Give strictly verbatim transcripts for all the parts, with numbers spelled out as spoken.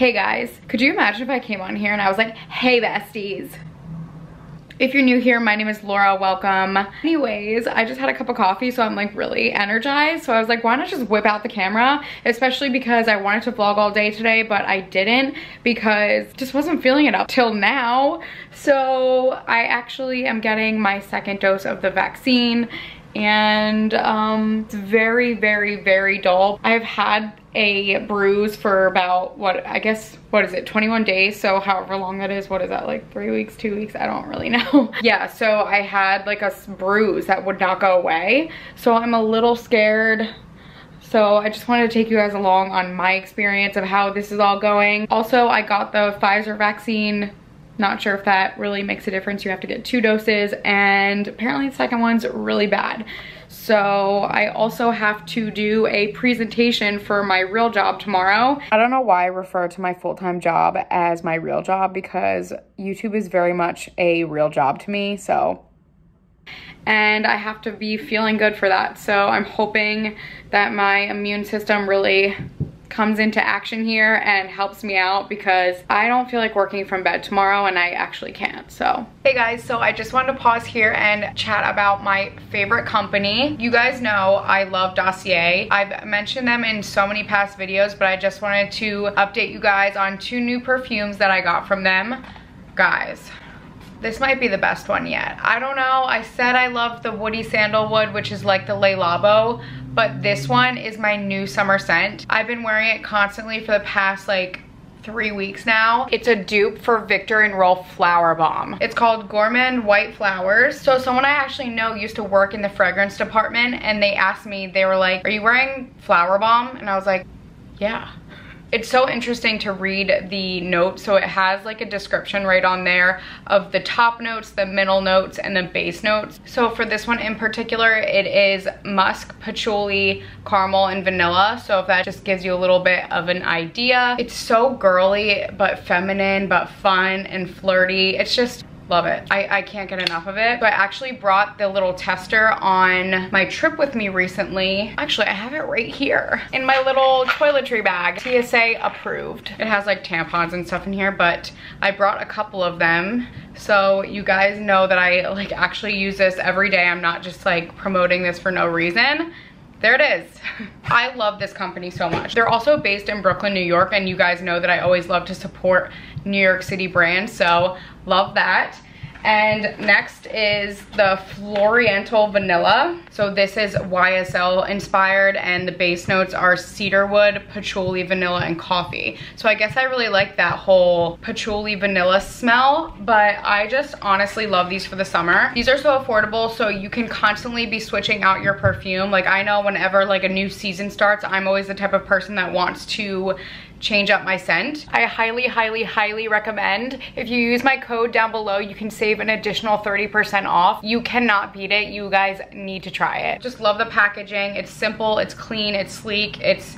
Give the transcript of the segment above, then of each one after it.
Hey guys, could you imagine if I came on here and I was like, hey besties. If you're new here, my name is Laura, welcome. Anyways, I just had a cup of coffee, so I'm like really energized. So I was like, why not just whip out the camera? Especially because I wanted to vlog all day today, but I didn't because just wasn't feeling it up till now. So I actually am getting my second dose of the vaccine and um, it's very, very, very dull. I've had a bruise for about what I guess what is it twenty-one days, so however long that is, what is that, like three weeks, two weeks, I don't really know. Yeah, so I had like a bruise that would not go away, so I'm a little scared. So I just wanted to take you guys along on my experience of how this is all going. Also, I got the Pfizer vaccine. Not sure if that really makes a difference. You have to get two doses and apparently the second one's really bad. So I also have to do a presentation for my real job tomorrow. I don't know why I refer to my full-time job as my real job because YouTube is very much a real job to me, so. And I have to be feeling good for that. So I'm hoping that my immune system really comes into action here and helps me out because I don't feel like working from bed tomorrow and I actually can't, so. Hey guys, so I just wanted to pause here and chat about my favorite company. You guys know I love Dossier. I've mentioned them in so many past videos, but I just wanted to update you guys on two new perfumes that I got from them. Guys, this might be the best one yet. I don't know, I said I love the woody sandalwood, which is like the Le Labo, but this one is my new summer scent. I've been wearing it constantly for the past like three weeks now. It's a dupe for Viktor and Rolf Flowerbomb. It's called Gourmand White Flowers. So someone I actually know used to work in the fragrance department and they asked me, they were like, are you wearing Flowerbomb? And I was like, yeah. It's so interesting to read the notes. So it has like a description right on there of the top notes, the middle notes, and the base notes. So for this one in particular, it is musk, patchouli, caramel, and vanilla. So if that just gives you a little bit of an idea. It's so girly, but feminine, but fun and flirty. It's just, love it. I, I can't get enough of it. So I actually brought the little tester on my trip with me recently. Actually, I have it right here in my little toiletry bag. T S A approved. It has like tampons and stuff in here, but I brought a couple of them. So you guys know that I like actually use this every day. I'm not just like promoting this for no reason. There it is. I love this company so much. They're also based in Brooklyn, New York, and you guys know that I always love to support New York City brands, so love that. And next is the Floriental Vanilla. So this is Y S L inspired and the base notes are cedarwood, patchouli, vanilla, and coffee. So I guess I really like that whole patchouli vanilla smell, but I just honestly love these for the summer. These are so affordable, so you can constantly be switching out your perfume. Like I know whenever like a new season starts, I'm always the type of person that wants to change up my scent. I highly, highly, highly recommend. If you use my code down below, you can save an additional thirty percent off. You cannot beat it. You guys need to try it. Just love the packaging. It's simple, it's clean, it's sleek, it's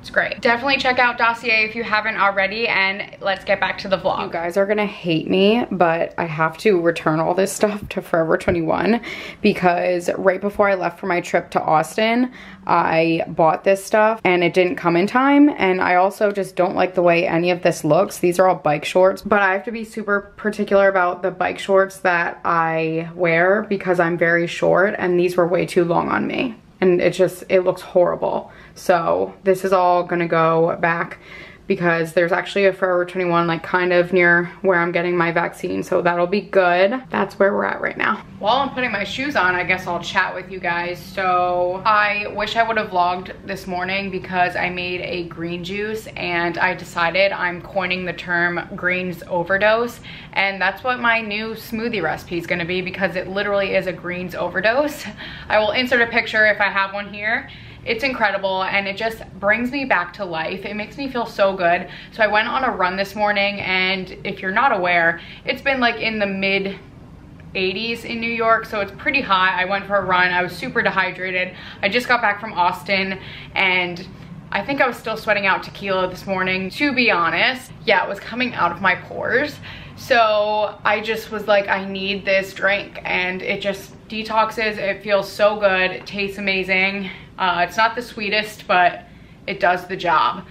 It's great. Definitely check out Dossier if you haven't already, and let's get back to the vlog. You guys are gonna hate me, but I have to return all this stuff to Forever twenty-one because right before I left for my trip to Austin, I bought this stuff and it didn't come in time, and I also just don't like the way any of this looks. These are all bike shorts, but I have to be super particular about the bike shorts that I wear because I'm very short, and these were way too long on me. And it just, it looks horrible. So this is all gonna go back because there's actually a Forever twenty-one like kind of near where I'm getting my vaccine. So that'll be good. That's where we're at right now. While I'm putting my shoes on, I guess I'll chat with you guys. So I wish I would have vlogged this morning because I made a green juice and I decided I'm coining the term greens overdose. And that's what my new smoothie recipe is gonna be because it literally is a greens overdose. I will insert a picture if I have one here. It's incredible and it just brings me back to life. It makes me feel so good. So I went on a run this morning, and if you're not aware, it's been like in the mid eighties in New York, so it's pretty hot. I went for a run, I was super dehydrated. I just got back from Austin and I think I was still sweating out tequila this morning, to be honest. Yeah, it was coming out of my pores. So I just was like, I need this drink, and it just detoxes. It feels so good, it tastes amazing. Uh, it's not the sweetest, but it does the job.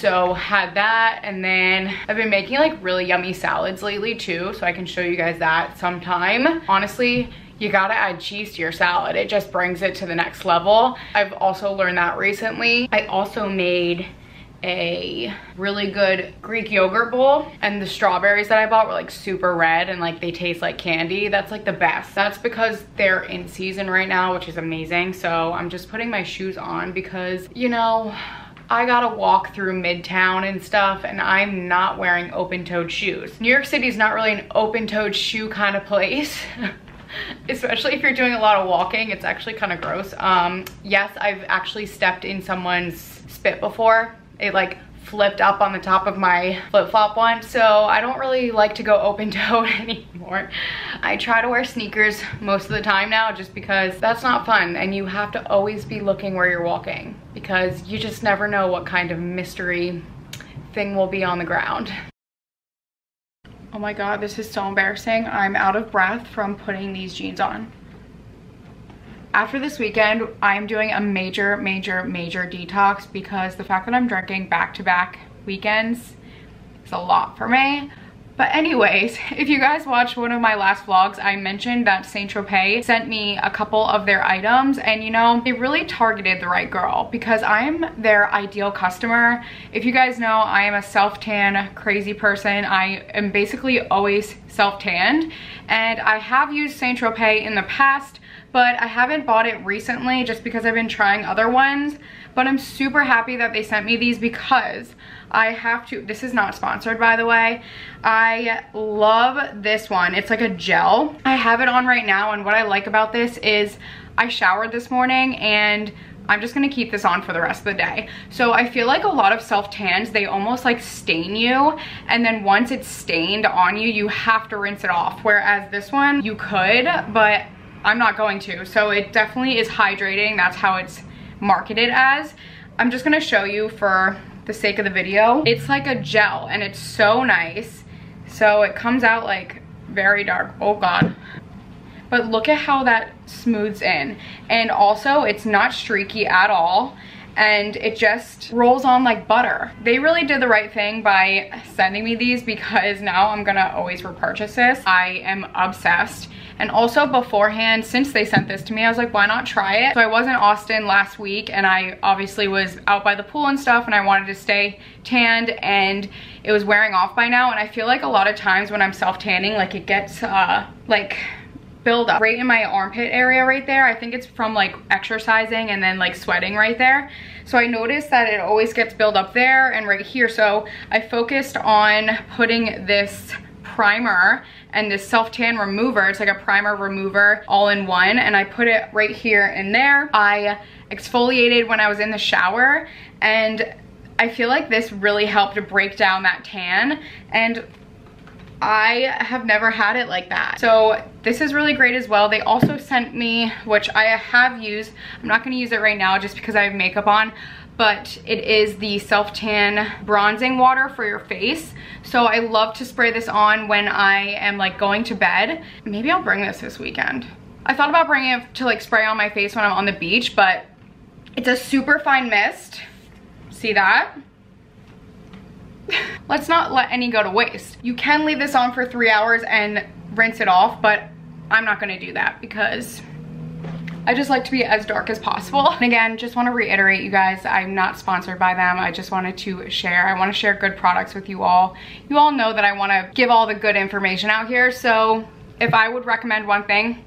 So had that, and then I've been making like really yummy salads lately too, so I can show you guys that sometime. Honestly, you gotta add cheese to your salad. It just brings it to the next level. I've also learned that recently. I also made a really good Greek yogurt bowl, and the strawberries that I bought were like super red and like they taste like candy. That's like the best. That's because they're in season right now, which is amazing. So I'm just putting my shoes on because, you know, I gotta walk through Midtown and stuff, and I'm not wearing open-toed shoes. New York City is not really an open-toed shoe kind of place. Especially if you're doing a lot of walking, it's actually kind of gross. Um, yes, I've actually stepped in someone's spit before. It like flipped up on the top of my flip-flop one, so I don't really like to go open-toed anymore. I try to wear sneakers most of the time now just because that's not fun, and you have to always be looking where you're walking because you just never know what kind of mystery thing will be on the ground. Oh my god, this is so embarrassing. I'm out of breath from putting these jeans on. After this weekend, I'm doing a major, major, major detox because the fact that I'm drinking back-to-back weekends is a lot for me. But anyways, if you guys watched one of my last vlogs, I mentioned that Saint-Tropez sent me a couple of their items, and you know, they really targeted the right girl because I'm their ideal customer. If you guys know, I am a self-tan crazy person. I am basically always self-tanned, and I have used Saint-Tropez in the past, but I haven't bought it recently just because I've been trying other ones. But I'm super happy that they sent me these because I have to, this is not sponsored by the way. I love this one. It's like a gel. I have it on right now, and what I like about this is I showered this morning and I'm just gonna keep this on for the rest of the day. So I feel like a lot of self-tans, they almost like stain you, and then once it's stained on you, you have to rinse it off. Whereas this one, you could, but I'm not going to. So it definitely is hydrating. That's how it's marketed as. I'm just gonna show you for the sake of the video. It's like a gel and it's so nice. So it comes out like very dark. Oh god. But look at how that smooths in. And also it's not streaky at all, and it just rolls on like butter. They really did the right thing by sending me these because now I'm gonna always repurchase this. I am obsessed. And also beforehand, since they sent this to me, I was like, why not try it? So I was in Austin last week, and I obviously was out by the pool and stuff, and I wanted to stay tanned, and it was wearing off by now. And I feel like a lot of times when I'm self-tanning, like it gets uh, like build up right in my armpit area right there. I think it's from like exercising and then like sweating right there. So I noticed that it always gets build up there and right here. So I focused on putting this primer and this self-tan remover. It's like a primer remover all in one, and I put it right here and there. I exfoliated when I was in the shower, and I feel like this really helped to break down that tan, and I have never had it like that. So this is really great as well. They also sent me, which I have used, I'm not gonna use it right now just because I have makeup on, but it is the self-tan bronzing water for your face. So I love to spray this on when I am like going to bed. Maybe I'll bring this this weekend. I thought about bringing it to like spray on my face when I'm on the beach, but it's a super fine mist. See that? Let's not let any go to waste. You can leave this on for three hours and rinse it off, but I'm not gonna do that because I just like to be as dark as possible. And again, just want to reiterate, you guys, I'm not sponsored by them. I just wanted to share. I want to share good products with you all. You all know that I want to give all the good information out here. So if I would recommend one thing,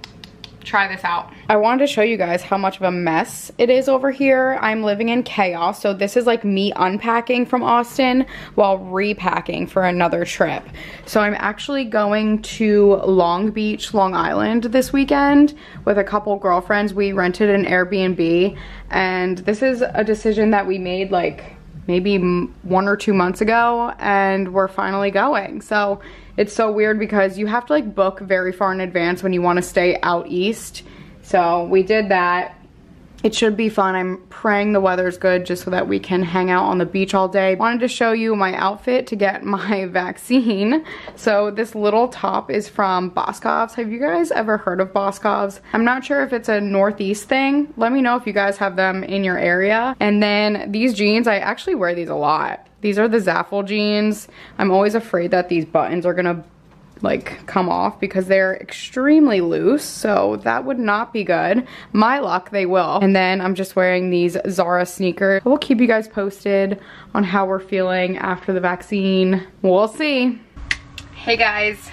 try this out. I wanted to show you guys how much of a mess it is over here. I'm living in chaos. So this is like me unpacking from Austin while repacking for another trip. So I'm actually going to Long Beach, Long Island this weekend with a couple girlfriends. We rented an Airbnb, and this is a decision that we made like maybe one or two months ago, and we're finally going. So it's so weird because you have to like book very far in advance when you want to stay out east. So we did that. It should be fun. I'm praying the weather's good just so that we can hang out on the beach all day. Wanted to show you my outfit to get my vaccine. So this little top is from Boscov's. Have you guys ever heard of Boscov's? I'm not sure if it's a Northeast thing. Let me know if you guys have them in your area. And then these jeans, I actually wear these a lot. These are the Zaffle jeans. I'm always afraid that these buttons are gonna like come off because they're extremely loose, so that would not be good. My luck, they will. And then I'm just wearing these Zara sneakers. We'll keep you guys posted on how we're feeling after the vaccine. We'll see. Hey guys,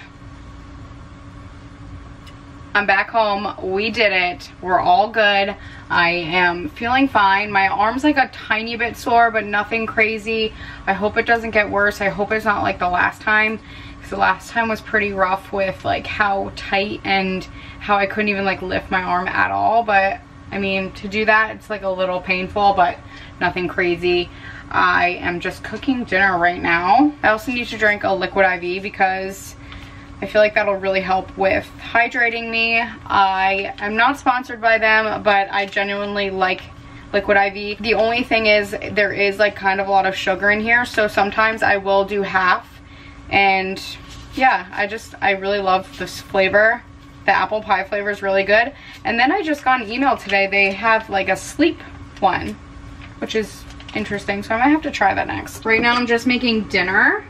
I'm back home. We did it. We're all good. I am feeling fine. My arm's like a tiny bit sore, but nothing crazy. I hope it doesn't get worse. I hope it's not like the last time, because the last time was pretty rough with like how tight and how I couldn't even like lift my arm at all. But I mean, to do that, it's like a little painful, but nothing crazy. I am just cooking dinner right now. I also need to drink a Liquid I V because I feel like that'll really help with hydrating me. I am not sponsored by them, but I genuinely like Liquid I V. The only thing is there is like kind of a lot of sugar in here, so sometimes I will do half. And yeah, I just, I really love this flavor. The apple pie flavor is really good. And then I just got an email today. They have like a sleep one, which is interesting, so I might have to try that next. Right now I'm just making dinner.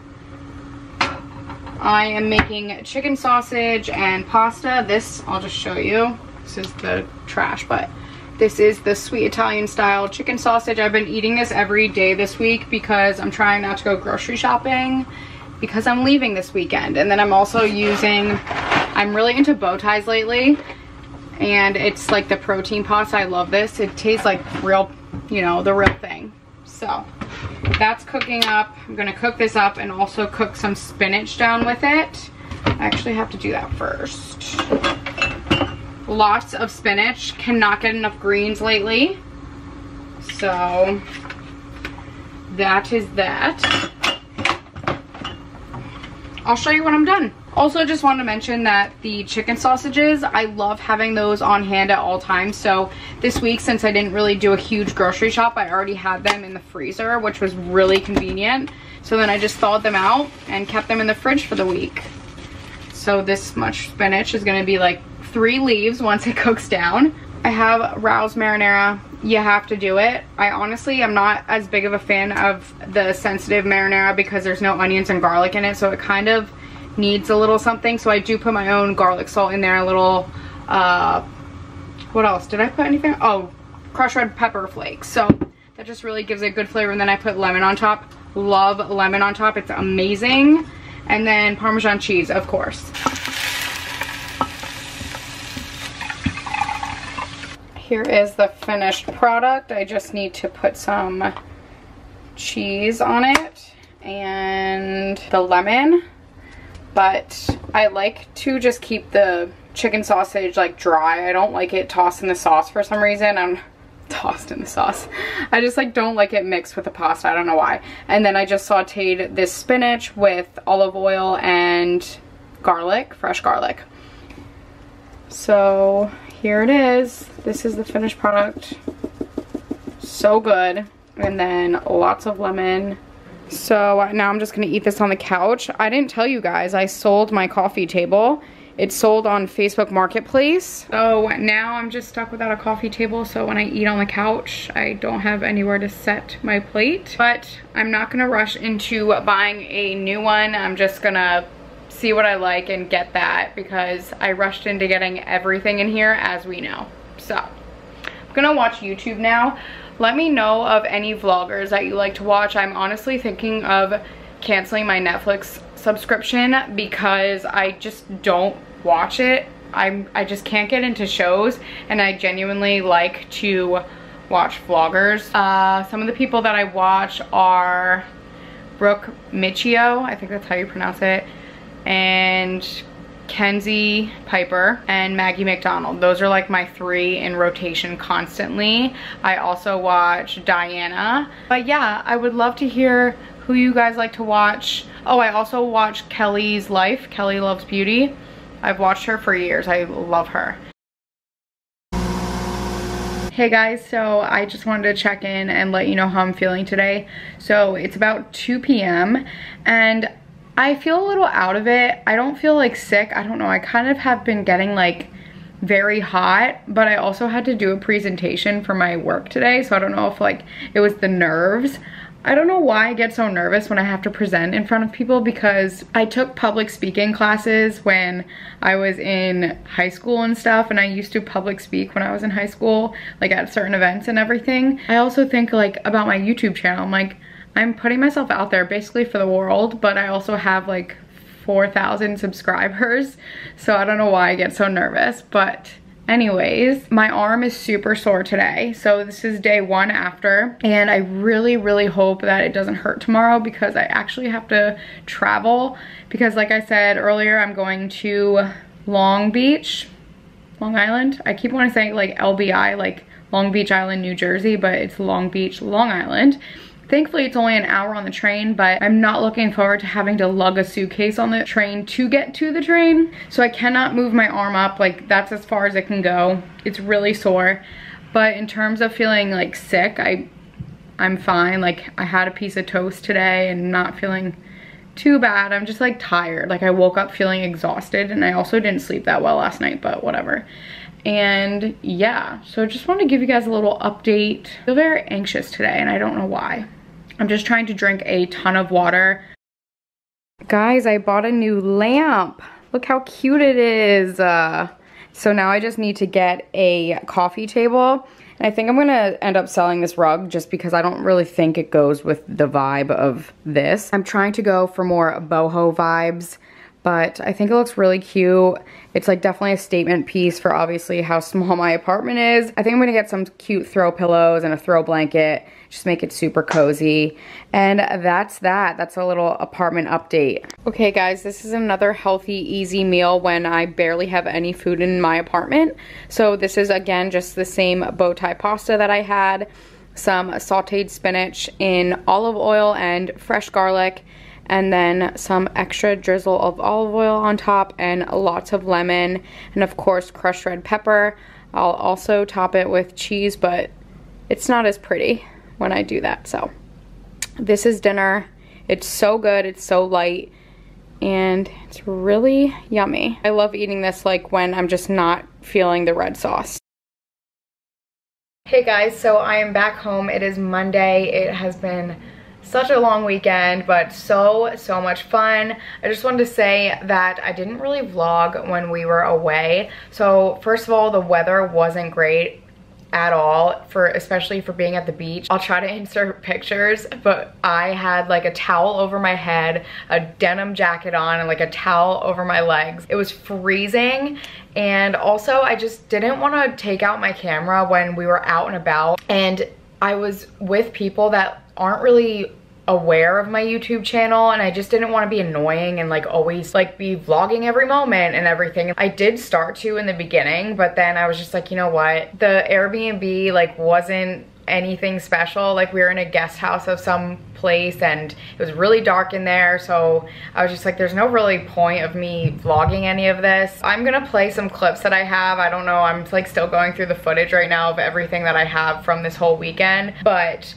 I am making chicken sausage and pasta. This, I'll just show you. This is the trash, but this is the sweet Italian style chicken sausage. I've been eating this every day this week because I'm trying not to go grocery shopping because I'm leaving this weekend. And then I'm also using, I'm really into bow ties lately, and it's like the protein pasta. I love this. It tastes like real, you know, the real thing. So that's cooking up. I'm gonna cook this up and also cook some spinach down with it. I actually have to do that first. Lots of spinach. Cannot get enough greens lately. So that is that. I'll show you when I'm done. Also, just wanted to mention that the chicken sausages, I love having those on hand at all times. So this week, since I didn't really do a huge grocery shop, I already had them in the freezer, which was really convenient. So then I just thawed them out and kept them in the fridge for the week. So this much spinach is gonna be like three leaves once it cooks down. I have Rao's marinara. You have to do it. I honestly am not as big of a fan of the sensitive marinara because there's no onions and garlic in it, so it kind of needs a little something. So I do put my own garlic salt in there, a little uh what else did I put? Anything? Oh, crushed red pepper flakes. So that just really gives it a good flavor. And then I put lemon on top. Love lemon on top. It's amazing. And then Parmesan cheese, of course. Here is the finished product. I just need to put some cheese on it and the lemon. But I like to just keep the chicken sausage like dry. I don't like it tossed in the sauce for some reason. I'm tossed in the sauce. I just like don't like it mixed with the pasta. I don't know why. And then I just sauteed this spinach with olive oil and garlic, fresh garlic. So here it is. This is the finished product. So good. And then lots of lemon. So now I'm just gonna eat this on the couch. I didn't tell you guys, I sold my coffee table. It sold on Facebook Marketplace. So now I'm just stuck without a coffee table, so when I eat on the couch, I don't have anywhere to set my plate. But I'm not gonna rush into buying a new one. I'm just gonna see what I like and get that because I rushed into getting everything in here, as we know. So I'm gonna watch YouTube now. Let me know of any vloggers that you like to watch. I'm honestly thinking of canceling my Netflix subscription because I just don't watch it. I'm, I just can't get into shows, and I genuinely like to watch vloggers. Uh, some of the people that I watch are Brooke Michio, I think that's how you pronounce it, and Kenzie Piper and Maggie McDonald. Those are like my three in rotation constantly. I also watch Diana. But yeah, I would love to hear who you guys like to watch. Oh, I also watch Kelly's Life, Kelly Loves Beauty. I've watched her for years. I love her. Hey guys, so I just wanted to check in and let you know how I'm feeling today. So it's about two P M and I feel a little out of it. I don't feel like sick. I don't know. I kind of have been getting like very hot, but I also had to do a presentation for my work today. So I don't know if like it was the nerves, I don't know why I get so nervous when I have to present in front of people, because I took public speaking classes when I was in high school and stuff, and I used to public speak when I was in high school, like at certain events and everything. I also think like about my YouTube channel, I'm like, I'm putting myself out there basically for the world, but I also have like four thousand subscribers, so I don't know why I get so nervous. But anyways, my arm is super sore today, so this is day one after, and I really really hope that it doesn't hurt tomorrow, because I actually have to travel, because like I said earlier, I'm going to Long Beach, Long Island. I keep wanting to say like L B I, like Long Beach Island, New Jersey, but it's Long Beach, Long Island. Thankfully, it's only an hour on the train, but I'm not looking forward to having to lug a suitcase on the train to get to the train. So I cannot move my arm up, like that's as far as it can go. It's really sore. But in terms of feeling like sick, I, I'm fine. Like I had a piece of toast today and not feeling too bad. I'm just like tired. Like I woke up feeling exhausted, and I also didn't sleep that well last night, but whatever. And yeah, so just want to give you guys a little update. I feel very anxious today, and I don't know why. I'm just trying to drink a ton of water. Guys, I bought a new lamp. Look how cute it is. Uh, so now I just need to get a coffee table. And I think I'm gonna end up selling this rug, just because I don't really think it goes with the vibe of this. I'm trying to go for more boho vibes, but I think it looks really cute. It's like definitely a statement piece for obviously how small my apartment is. I think I'm gonna get some cute throw pillows and a throw blanket, just make it super cozy. And that's that, that's a little apartment update. Okay guys, this is another healthy, easy meal when I barely have any food in my apartment. So this is again, just the same bow tie pasta that I had, some sauteed spinach in olive oil and fresh garlic, and then some extra drizzle of olive oil on top, and lots of lemon, and of course crushed red pepper. I'll also top it with cheese, but it's not as pretty when I do that. So this is dinner. It's so good, it's so light, and it's really yummy. I love eating this like when I'm just not feeling the red sauce. Hey guys, so I am back home. It is Monday. It has been such a long weekend, but so so much fun. I just wanted to say that I didn't really vlog when we were away. So first of all, the weather wasn't great at all, for especially for being at the beach. I'll try to insert pictures, but I had like a towel over my head, a denim jacket on, and like a towel over my legs. It was freezing, and also I just didn't want to take out my camera when we were out and about, and I was with people that aren't really aware of my YouTube channel, and I just didn't want to be annoying and like always like be vlogging every moment and everything. I did start to in the beginning, but then I was just like, you know what, the Airbnb like wasn't anything special. Like we were in a guest house of some place, and it was really dark in there, so I was just like, there's no really point of me vlogging any of this. I'm gonna play some clips that I have. I don't know, I'm like still going through the footage right now of everything that I have from this whole weekend, but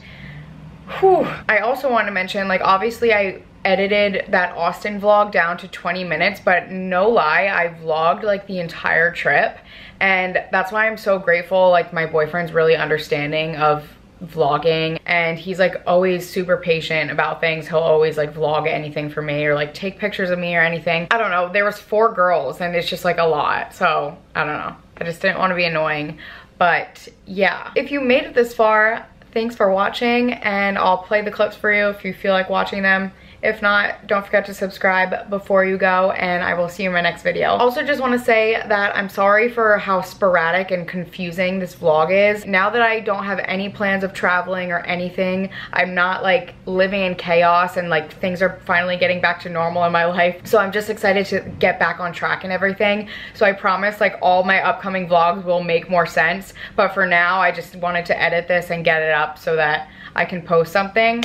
whew. I also want to mention, like obviously I edited that Austin vlog down to twenty minutes, but no lie, I vlogged like the entire trip, and that's why I'm so grateful. Like my boyfriend's really understanding of vlogging, and he's like always super patient about things. He'll always like vlog anything for me, or like take pictures of me or anything. I don't know, there was four girls, and it's just like a lot, so I don't know, I just didn't want to be annoying. But yeah, if you made it this far, thanks for watching, and I'll play the clips for you if you feel like watching them. If not, don't forget to subscribe before you go, and I will see you in my next video. Also just want to say that I'm sorry for how sporadic and confusing this vlog is. Now that I don't have any plans of traveling or anything, I'm not like living in chaos, and like things are finally getting back to normal in my life. So I'm just excited to get back on track and everything. So I promise like all my upcoming vlogs will make more sense. But for now, I just wanted to edit this and get it up so that I can post something.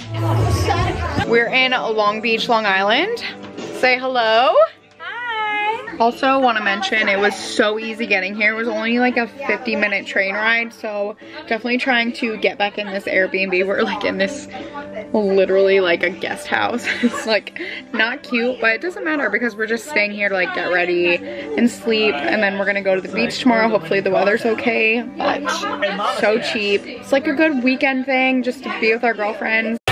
We're in Long Beach, Long Island. Say hello. Hi. Also want to mention, it was so easy getting here. It was only like a fifty minute train ride, so definitely trying to get back in this Airbnb. We're like in this literally like a guest house. It's like not cute, but it doesn't matter because we're just staying here to like get ready and sleep, and then we're gonna go to the beach tomorrow. Hopefully the weather's okay, but so cheap. It's like a good weekend thing just to be with our girlfriends.